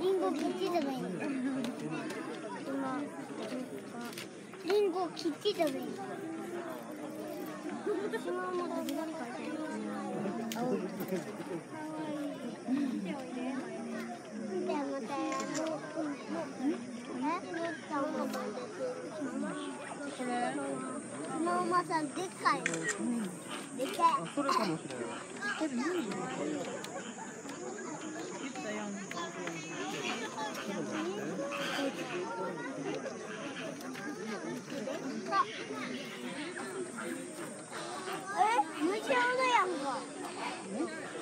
リンゴを切って食べる。今リンゴを切って食べる。島も食べられた。青い。でまたお馬さんでっかい。でっかい。それかもしれない。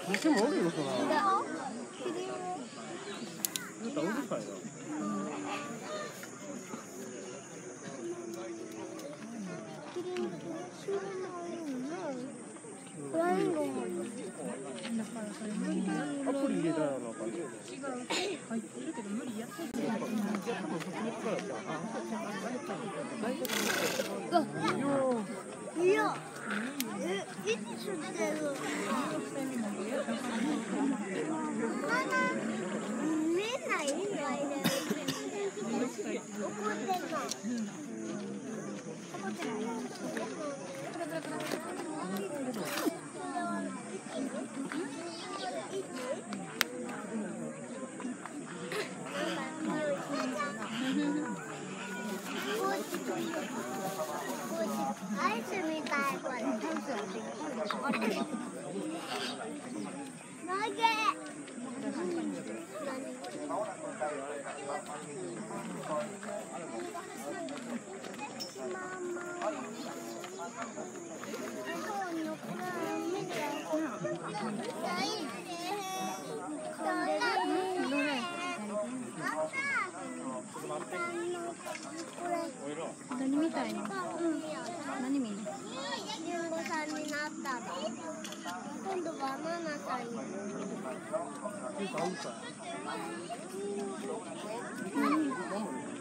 虫もおるよ、そら。なんかうるさいな。アプリ入れたらなんか入ってるけど無理やってる。いや。いつ釣ってるの？